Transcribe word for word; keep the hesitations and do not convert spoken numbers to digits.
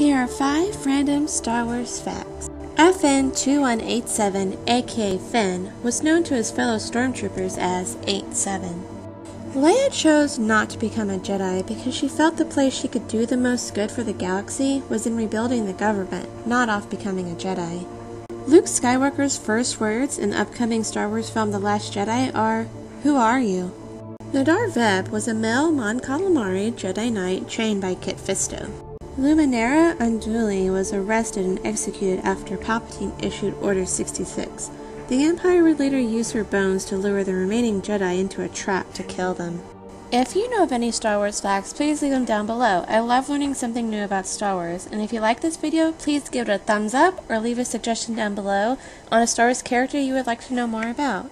Here are five random Star Wars facts. F N twenty-one eighty-seven, aka Finn, was known to his fellow stormtroopers as eight seven. Leia chose not to become a Jedi because she felt the place she could do the most good for the galaxy was in rebuilding the government, not off becoming a Jedi. Luke Skywalker's first words in the upcoming Star Wars film The Last Jedi are, "Who are you?" Nadar Vebb was a male Mon Calamari Jedi Knight trained by Kit Fisto. Luminara Unduli was arrested and executed after Palpatine issued Order sixty-six. The Empire would later use her bones to lure the remaining Jedi into a trap to kill them. If you know of any Star Wars facts, please leave them down below. I love learning something new about Star Wars, and if you like this video, please give it a thumbs up or leave a suggestion down below on a Star Wars character you would like to know more about.